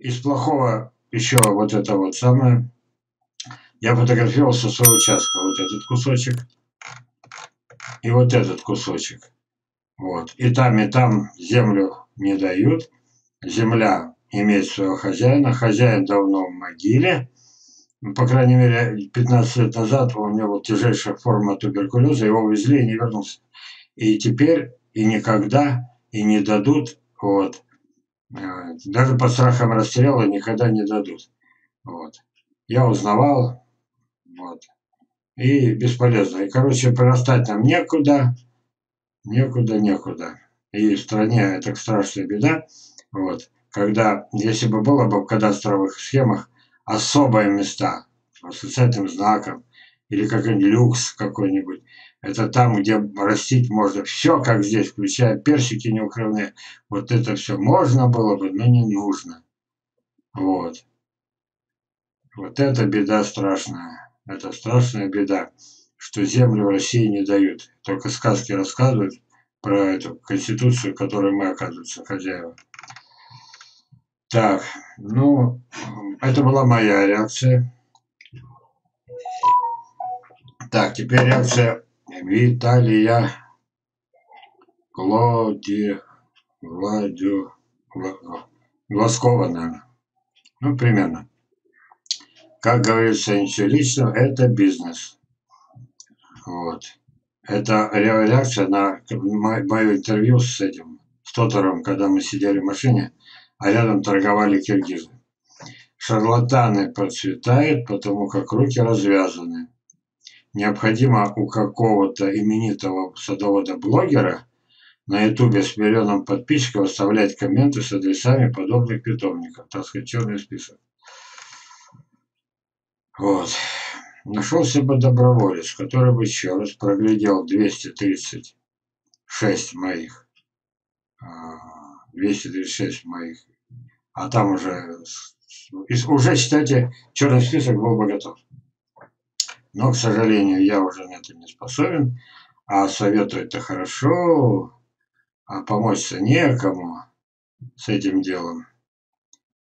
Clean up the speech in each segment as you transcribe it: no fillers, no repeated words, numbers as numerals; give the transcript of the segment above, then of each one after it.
Из плохого еще вот это вот самое. Я фотографировал со своего участка. Вот этот кусочек. И вот этот кусочек. Вот. И там землю не дают. Земля имеет своего хозяина. Хозяин давно в могиле. По крайней мере, 15 лет назад у него была тяжелейшая форма туберкулеза. Его увезли и не вернулся. И теперь, и никогда, и не дадут. Вот. Даже под страхом расстрела никогда не дадут. Вот. Я узнавал. Вот. И бесполезно. И, короче, прирастать нам некуда. Некуда. И в стране это страшная беда. Вот. Когда, если бы было бы в кадастровых схемах особые места, восклицательным знаком, или какой-нибудь люкс какой-нибудь, это там, где растить можно все, как здесь, включая персики неукрывные. Вот это все можно было бы, но не нужно. Вот. Вот это беда страшная. Это страшная беда, что землю в России не дают. Только сказки рассказывают про эту конституцию, которой мы, оказывается, хозяева. Так, ну, это была моя реакция. Так, теперь реакция Виталия Глазкова, наверное. Ну, примерно. Как говорится, ничего личного, это бизнес. Вот. Это реакция на мое интервью с этим, с Тотором, когда мы сидели в машине, а рядом торговали киргизы. Шарлатаны процветают, потому как руки развязаны. Необходимо у какого-то именитого садовода-блогера на ютубе с миллионом подписчиков оставлять комменты с адресами подобных питомников. Так сказать, черный список. Вот. Нашелся бы доброволец, который бы еще раз проглядел 236 моих, а там уже, считайте, черный список был бы готов. Но, к сожалению, я уже на это не способен, а советовать-то хорошо, а помочь-то некому с этим делом.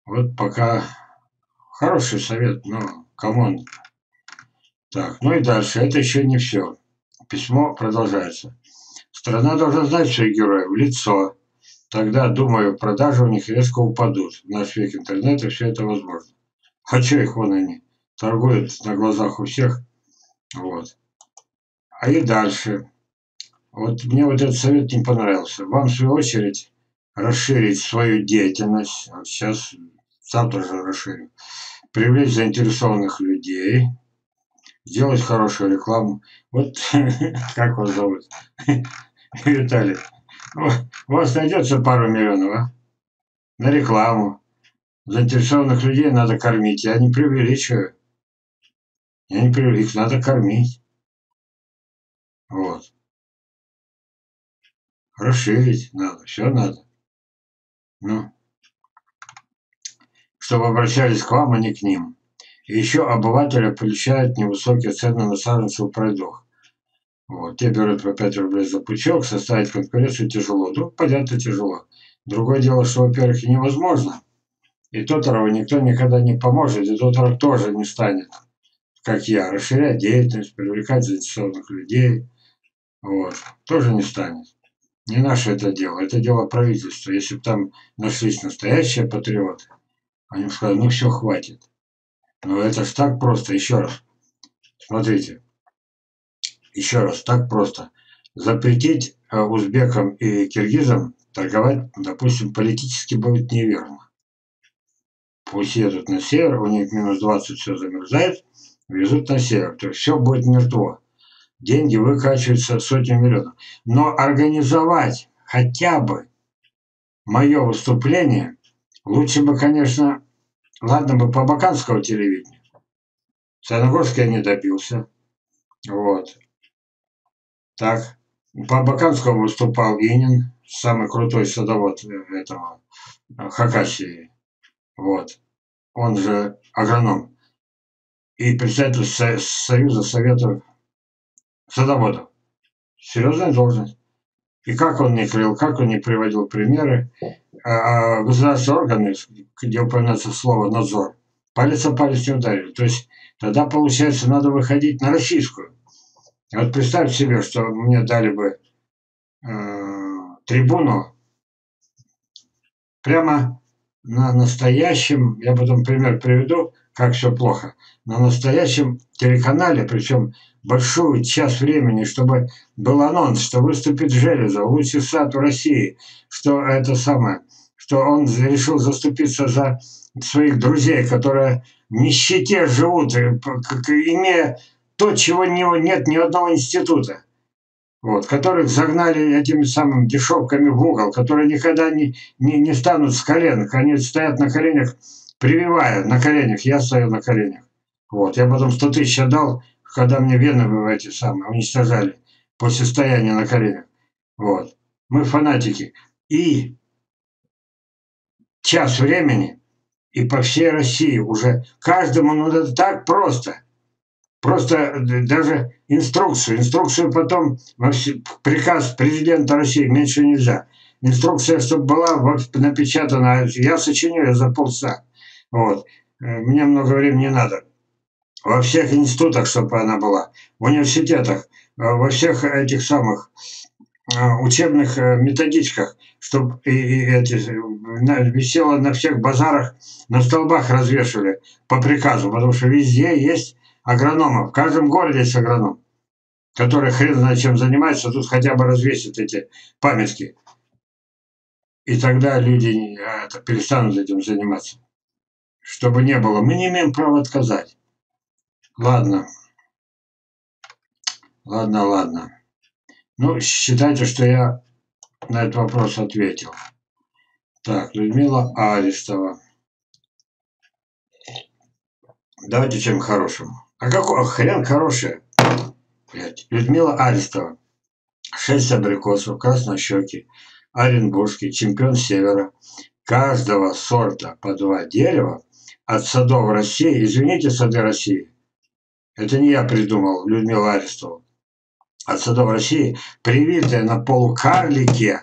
Вот пока хороший совет, но кому он? Так, ну и дальше, это еще не все. Письмо продолжается. Страна должна знать своих героев в лицо. Тогда, думаю, продажи у них резко упадут. В наш век интернета все это возможно. А что их вон они? Торгуют на глазах у всех. Вот. А и дальше. Вот мне вот этот совет не понравился. Вам, в свою очередь, расширить свою деятельность. Вот сейчас, завтра же расширю. Привлечь заинтересованных людей. Сделать хорошую рекламу. Вот как вас зовут? Виталий. У вас найдется пару миллионов, а? На рекламу. Заинтересованных людей надо кормить. Я не преувеличиваю. Их надо кормить. Вот. Расширить надо. Все надо. Ну. Чтобы обращались к вам, а не к ним. И еще обывателя получают невысокие цены на саженцы у пройдох. Вот, те берут по 5 рублей за пучок, составить конкуренцию тяжело. Ну, понятно, тяжело. Другое дело, что, во-первых, невозможно. И Тоторову никто никогда не поможет, и Тоторов тоже не станет, как я, расширять деятельность, привлекать заинтересованных людей. Вот, тоже не станет. Не наше это дело правительства. Если бы там нашлись настоящие патриоты, они бы сказали, ну все, хватит. Но это ж так просто, еще раз. Смотрите. Еще раз, так просто. Запретить узбекам и киргизам торговать, допустим, политически будет неверно. Пусть едут на север, у них минус 20 все замерзает, везут на север. То есть все будет мертво. Деньги выкачиваются сотни миллионов. Но организовать хотя бы мое выступление лучше бы, конечно, ладно бы по Баканскому телевидению. Саяногорск я не добился. Вот. Так, по Баканскому выступал Инин, самый крутой садовод этого Хакасии. Вот. Он же агроном. И председатель Союза Советов Садоводов. Серьезная должность. И как он не клеил, как он не приводил примеры, государственные органы, где упоминается слово «надзор», палец о палец не ударили. То есть тогда, получается, надо выходить на российскую. Вот представь себе, что мне дали бы трибуну прямо на настоящем, я потом пример приведу, как все плохо, на настоящем телеканале, причем большую часть времени, чтобы был анонс, что выступит Железов, лучший сад в России, что это самое, что он решил заступиться за своих друзей, которые в нищете живут, имея то, чего нет ни одного института. Вот, которых загнали этими самыми дешевками в угол, которые никогда не встанут с коленок, они стоят на коленях, прививая на коленях, я стою на коленях. Вот, я потом 100 тысяч отдал, когда мне вены в эти самые уничтожали после стояния на коленях. Вот, мы фанатики. И час времени, и по всей России уже каждому, ну это так просто. Просто даже инструкцию потом, приказ президента России, меньше нельзя. Инструкция, чтобы была напечатана, я сочинил за полчаса. Вот. Мне много времени не надо. Во всех институтах, чтобы она была, в университетах, во всех этих самых учебных методичках, чтобы висело на всех базарах, на столбах развешивали по приказу, потому что везде есть агрономов. В каждом городе есть агроном, который хрен знает чем занимается, тут хотя бы развесит эти памятки. И тогда люди перестанут этим заниматься. Чтобы не было. Мы не имеем права отказать. Ладно. Ладно, ладно. Ну, считайте, что я на этот вопрос ответил. Так, Людмила Аристова. Давайте чем хорошим. А какой хрен хороший? Блядь. Людмила Аристова. 6 абрикосов, краснощеки, оренбургский, чемпион севера. Каждого сорта по 2 дерева от садов России. Извините, сады России. Это не я придумал, Людмила Аристова. От садов России, привитые на полукарлике,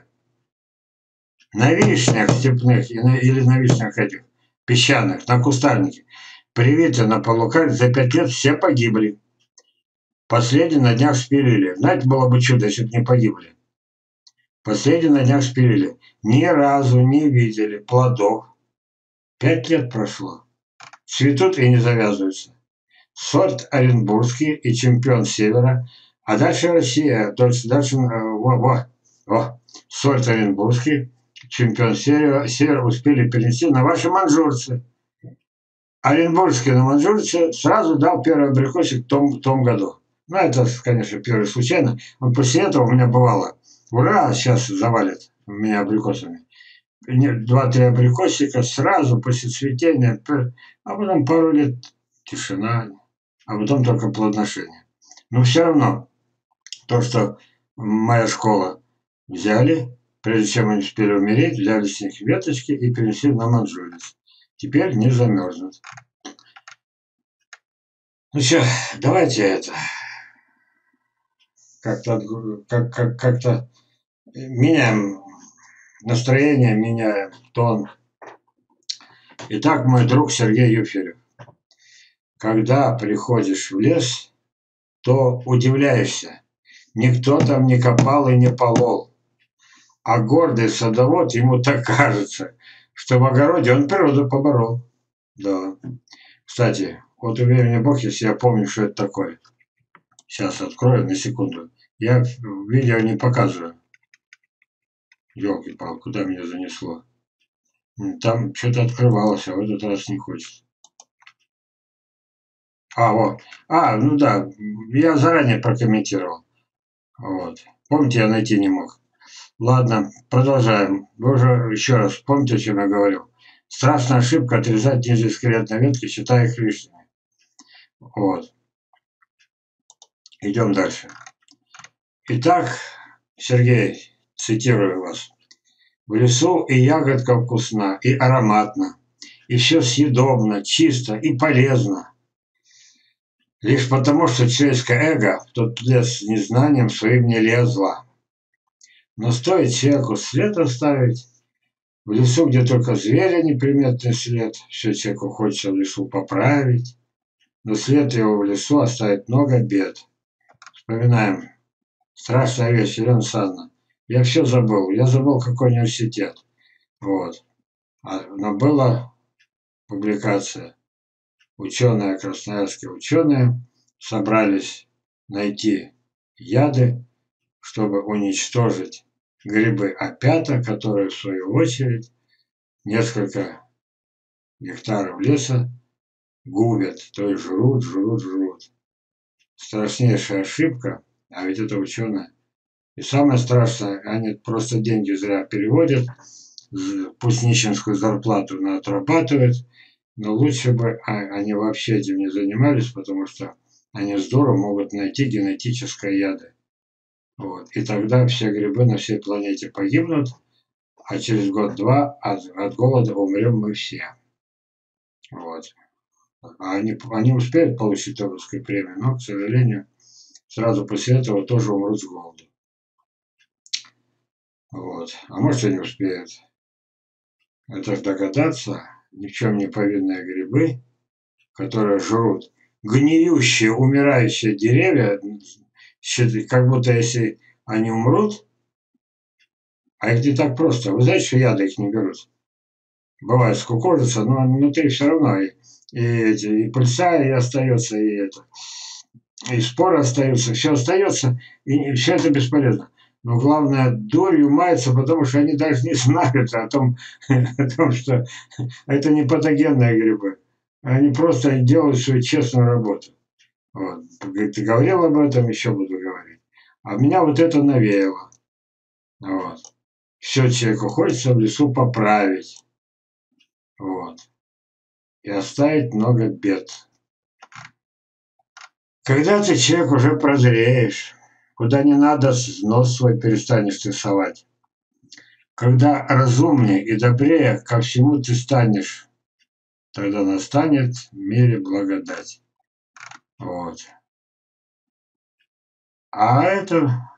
на вишнях степных или на вишнях этих песчаных, на кустарнике. Привиты на полукаль, за 5 лет все погибли. Последний на днях спилили. Знаете, было бы чудо, если бы не погибли. Последний на днях спилили. Ни разу не видели плодов. 5 лет прошло. Цветут и не завязываются. Сорт оренбургский и чемпион севера. А дальше Россия. Дальше сорт оренбургский, чемпион севера успели перенести на ваши маньчжурцы. Оренбургский на маньчжурце сразу дал первый абрикосик в том году. Ну, это, конечно, первый случайно. Он после этого у меня бывало. Ура, сейчас завалит меня абрикосами. 2-3 абрикосика сразу после цветения. А потом пару лет тишина. А потом только плодоношение. Но все равно то, что моя школа взяли, прежде чем они успели умереть, взяли с них веточки и перенесли на маньчжурец. Теперь не замерзнут. Ну что, давайте это как-то меняем настроение, меняем тон. Итак, мой друг Сергей Юферев. Когда приходишь в лес, то удивляешься. Никто там не копал и не полол. А гордый садовод, ему так кажется, что в огороде он природу поборол. Да. Кстати, вот у меня Бог, если я помню, что это такое. Сейчас открою на секунду. Я видео не показываю. Ёлки-палки, куда меня занесло? Там что-то открывалось, а в этот раз не хочется. А, вот. Ну да, я заранее прокомментировал. Вот. Помните, я найти не мог. Ладно, продолжаем. Вы уже еще раз помните, о чем я говорил. Страшная ошибка отрезать нижние скелетные ветки, считая их лишними. Вот. Идем дальше. Итак, Сергей, цитирую вас. В лесу и ягодка вкусна, и ароматна, и все съедобно, чисто и полезно. Лишь потому, что человеческое эго в тот лес с незнанием своим не лезло. Но стоит человеку след оставить, в лесу, где только зверя неприметный след, все человеку хочется в лесу поправить, но след его в лесу оставит много бед. Вспоминаем. Страшная вещь, Елена Садна. Я все забыл. Я забыл, какой университет. Вот. Но была публикация. Ученые, красноярские ученые, собрались найти яды, чтобы уничтожить грибы опята, которые, в свою очередь, несколько гектаров леса губят, то есть жрут. Страшнейшая ошибка, а ведь это ученые. И самое страшное, они просто деньги зря переводят, пусть нищенскую зарплату отрабатывают, но лучше бы они вообще этим не занимались, потому что они здорово могут найти генетическое яды. Вот. И тогда все грибы на всей планете погибнут, а через год-два от голода умрем мы все. Вот. Они успеют получить Нобелевскую премию, но, к сожалению, сразу после этого тоже умрут с голоду. Вот. А может, и не успеют. Это ж догадаться, ни в чем не повинные грибы, которые жрут гниющие, умирающие деревья, как будто если они умрут, а их не так просто. Вы знаете, что яды их не берут? Бывает скукожится, но внутри все равно и пыльца и остается, и споры остаются, все остается, и все это бесполезно. Но главное, дурью мается, потому что они даже не знают о том, что это не патогенные грибы. Они просто делают свою честную работу. Вот. Ты говорил об этом, еще буду говорить. А меня вот это навеяло. Вот. Все человеку хочется в лесу поправить. Вот. И оставить много бед. Когда ты, человек, уже прозреешь, куда не надо, нос свой перестанешь ты совать. Когда разумнее и добрее ко всему ты станешь, тогда настанет в мире благодать. Вот. А это...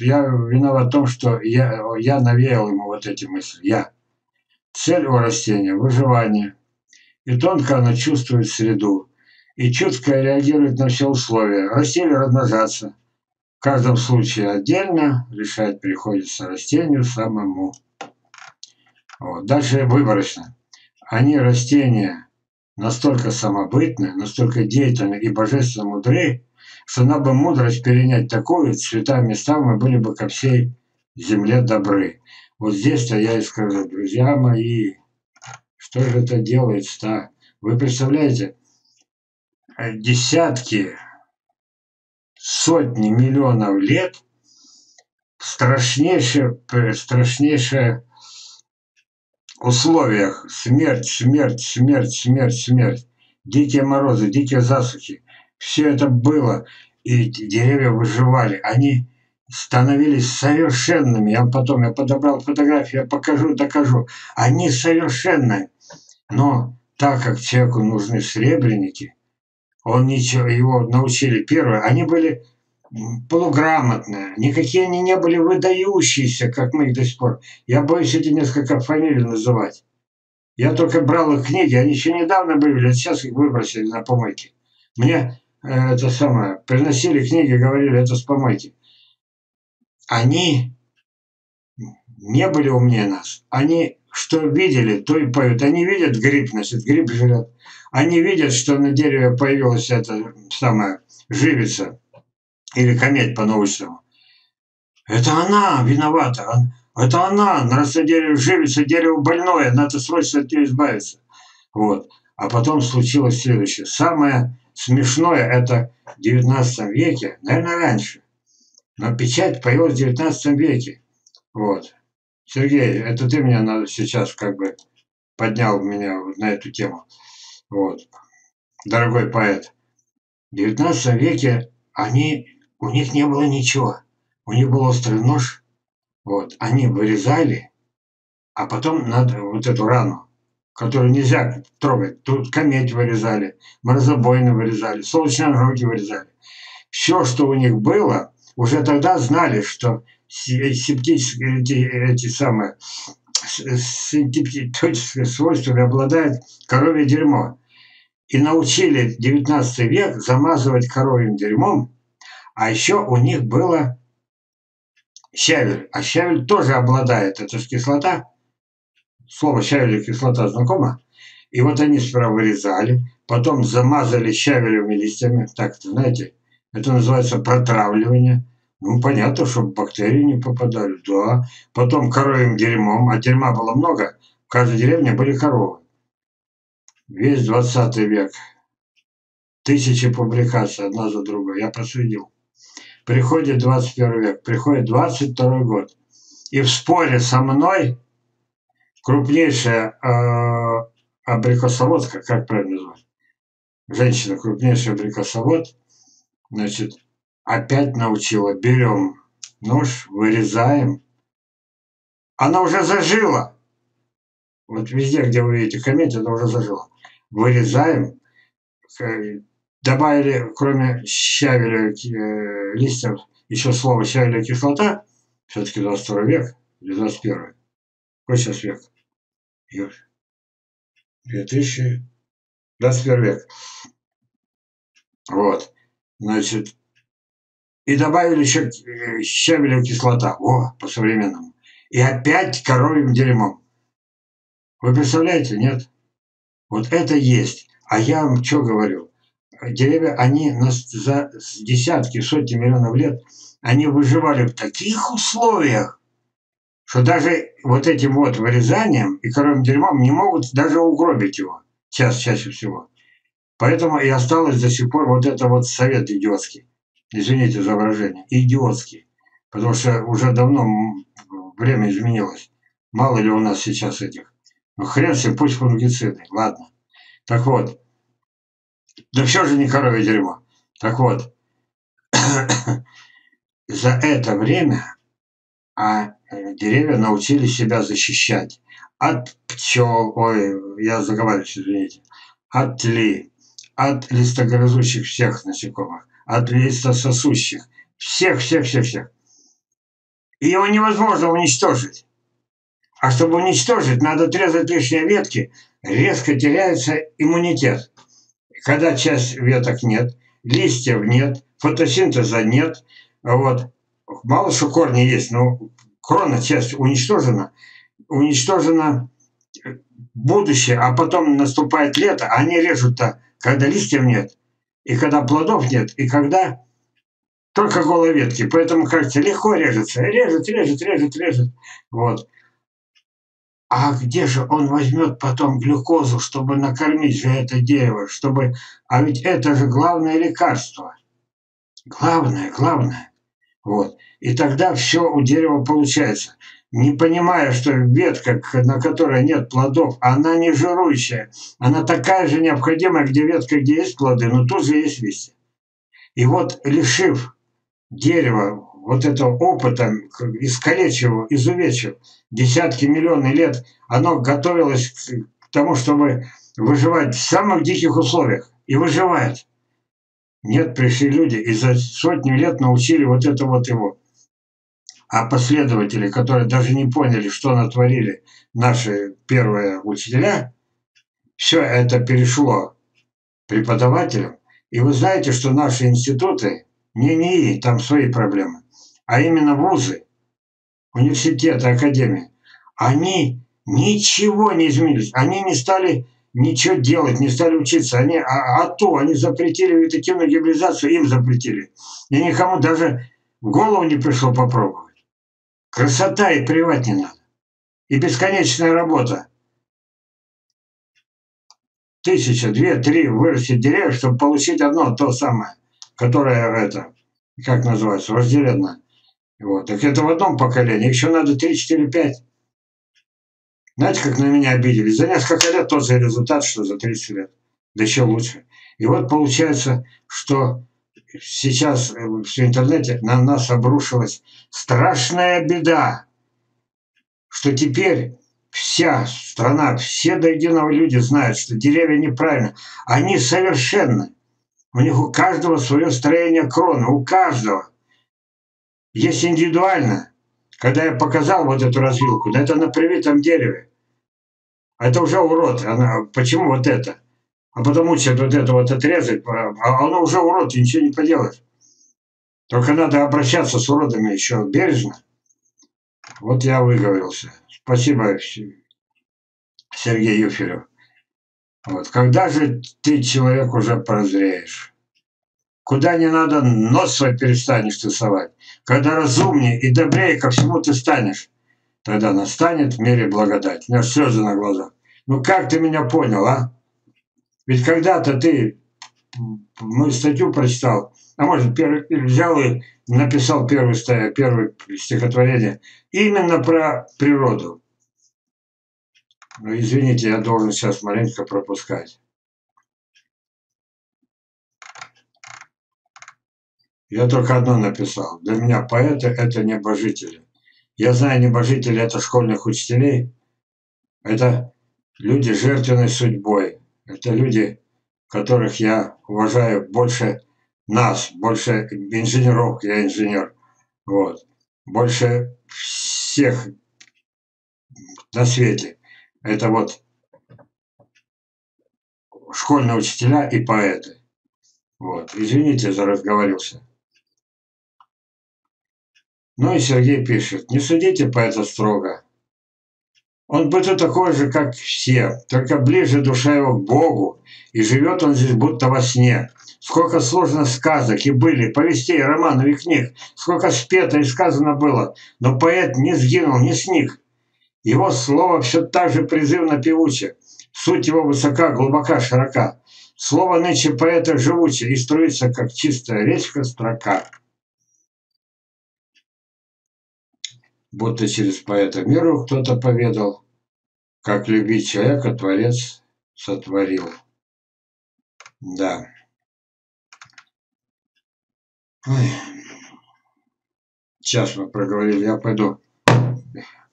Я виноват в том, что я навеял ему вот эти мысли. Я. Цель у растения – выживание. И тонко оно чувствует среду. И чутко реагирует на все условия. Растения размножатся. В каждом случае отдельно. Решать приходится растению самому. Вот. Дальше выборочно. Они, растения, настолько самобытны, настолько деятельны и божественно мудры, что нам бы мудрость перенять такую, цветам и местам мы были бы ко всей земле добры. Вот здесь-то я и скажу, друзья мои, что же это делается-то? Вы представляете, десятки, сотни миллионов лет страшнейшее условиях смерть, дикие морозы, дикие засухи. Все это было, и деревья выживали. Они становились совершенными. Я подобрал фотографии, я покажу, докажу. Они совершенны. Но так как человеку нужны сребреники, его научили первое. Они были полуграмотные, никакие они не были выдающиеся, как мы их до сих пор. Я боюсь эти несколько фамилий называть. Я только брал их книги, они еще недавно были, а сейчас их выбросили на помойки. Мне приносили книги, говорили, это с помойки. Они не были умнее нас. Они что видели, то и поют. Они видят гриб, значит, гриб жрет. Они видят, что на дереве появилась эта самая живица. Или кометь по-научному. Это она виновата. Это она. Раз на дерево живится, дерево больное. Надо срочно от нее избавиться. Вот. А потом случилось следующее. Самое смешное, это в 19 веке, наверное, раньше. Но печать появилась в 19 веке. Вот. Сергей, это ты меня сейчас поднял меня на эту тему. Вот. Дорогой поэт. В 19 веке у них не было ничего. У них был острый нож. Вот. Они вырезали, а потом вот эту рану, которую нельзя трогать. Тут кометь вырезали, морозобойны вырезали, солнечные ожоги вырезали. Все, что у них было, уже тогда знали, что синтетические свойства обладает коровье дерьмо. И научили 19 век замазывать коровьим дерьмом. А еще у них было щавель. А щавель тоже обладает. Это же кислота. Слово щавель и кислота знакомо. И вот они справа вырезали, потом замазали щавелевыми листьями. Так, знаете, это называется протравливание. Ну, понятно, чтобы бактерии не попадали. Да. Потом коровьим дерьмом. А дерьма было много. В каждой деревне были коровы. Весь 20 век. Тысячи публикаций одна за другой. Я проследил. Приходит 21 век. Приходит 22 год. И в споре со мной крупнейшая абрикосоводка, как правильно назвать? Женщина, крупнейшая абрикосовод, значит, опять научила. Берем нож, вырезаем. Она уже зажила. Вот везде, где вы видите комет, она уже зажила. Вырезаем. Добавили, кроме щавеля листьев, еще слово щавеля кислота. Все-таки 22 век или 21. Какой сейчас век? 2021 век. Вот. Значит, и добавили еще щавелю кислота. О, по-современному. И опять коровьим дерьмом. Вы представляете? Нет? Вот это есть. А я вам что говорю? Деревья, они за десятки, сотни миллионов лет, они выживали в таких условиях, что даже вот этим вот вырезанием и коровьим дерьмом не могут даже угробить его. Чаще всего. Поэтому и осталось до сих пор вот это вот совет идиотский. Извините за выражение. Идиотский. Потому что уже давно время изменилось. Мало ли у нас сейчас этих. Ну хрен себе, пусть фунгициды. Ладно. Так вот. Да все же не коровье дерьмо. Так вот. За это время деревья научили себя защищать от пчел, ой, я заговариваюсь, извините, от тли, от листогрызущих всех насекомых, от листососущих, всех. И его невозможно уничтожить. А чтобы уничтожить, надо отрезать лишние ветки, резко теряется иммунитет. Когда часть веток нет, листьев нет, фотосинтеза нет, вот, мало что корни есть, но крона часть уничтожена, уничтожено будущее, а потом наступает лето, а они режут-то, когда листьев нет, и когда плодов нет, и когда только голые ветки. Поэтому, кажется, легко режется. Режет. Вот. А где же он возьмет потом глюкозу, чтобы накормить же это дерево, чтобы... А ведь это же главное лекарство. Главное. Вот. И тогда все у дерева получается. Не понимая, что ветка, на которой нет плодов, она не жирующая. Она такая же необходимая, где ветка, где есть плоды, но тут же есть листья. И вот, лишив дерева вот этого опыта, искалечив его, изувечив, десятки миллионов лет, оно готовилось к тому, чтобы выживать в самых диких условиях. И выживает. Нет, пришли люди и за сотни лет научили вот это вот его. А последователи, которые даже не поняли, что натворили наши первые учителя, все это перешло преподавателям. И вы знаете, что наши институты, не НИИ, там свои проблемы, а именно вузы, университеты, академии, они ничего не изменились, они не стали... Ничего делать, не стали учиться. Они, они запретили вегетативную гибридизацию, им запретили. И никому даже в голову не пришло попробовать. Красота, и плевать не надо. И бесконечная работа. 1000, 2, 3 вырастить деревья, чтобы получить одно, то самое, которое это, как называется, вожделенно. Вот. Так это в одном поколении. Еще надо 3, 4, 5. Знаете, как на меня обиделись? За несколько лет тот же результат, что за 30 лет. Да еще лучше. И вот получается, что сейчас в интернете на нас обрушилась страшная беда, что теперь вся страна, все до единого люди знают, что деревья неправильно. Они совершенны. У них у каждого свое строение кроны. У каждого. Есть индивидуально, когда я показал вот эту развилку, да это на привитом дереве. А это уже урод. Она, почему вот это? А потому что вот это вот отрезать, а оно уже урод, и ничего не поделаешь. Только надо обращаться с уродами еще бережно. Вот я выговорился. Спасибо, Сергей Юферев. Вот. Когда же ты, человек, уже прозреешь? Куда не надо, нос свой перестанешь тасовать. Когда разумнее и добрее ко всему ты станешь, тогда настанет в мире благодать. У меня слезы на глазах. Ну как ты меня понял, а? Ведь когда-то ты мою статью прочитал, а может, взял и написал первое стихотворение именно про природу. Ну, извините, я должен сейчас маленько пропускать. Я только одно написал. Для меня поэты — это небожители. Я знаю, небожители — это школьных учителей. Это люди жертвенной судьбой. Это люди, которых я уважаю больше нас, больше инженеров, я инженер, вот, больше всех на свете. Это вот школьные учителя и поэты. Вот. Извините, за разговорился. Ну и Сергей пишет: не судите поэта строго. Он будто такой же, как все, только ближе душа его к Богу, и живет он здесь будто во сне. Сколько сложно сказок и были, повестей, романов и книг, сколько спето и сказано было, но поэт не сгинул, не сник. Его слово все так же призывно певуче, суть его высока, глубока, широка. Слово нынче поэта живуче и струится, как чистая речка, строка. Будто через поэта миру кто-то поведал, как любить человека Творец сотворил. Да. Ой. Сейчас мы проговорили, я пойду.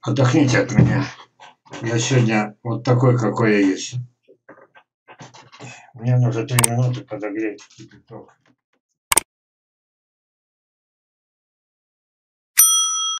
Отдохните от меня. Я сегодня вот такой, какой я есть. Мне нужно 3 минуты подогреть кипяток.